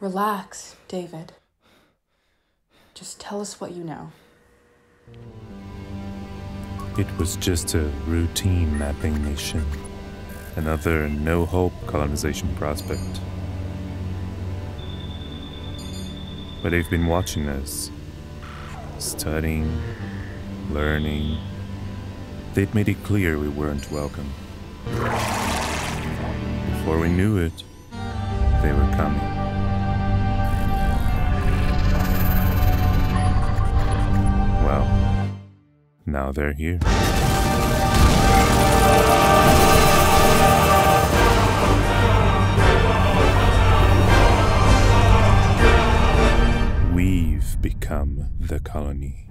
Relax, David. Just tell us what you know. It was just a routine mapping mission. Another no-hope colonization prospect. But they've been watching us. Studying, learning. They'd made it clear we weren't welcome. Before we knew it, they were coming. Well, now they're here. We've become the colony.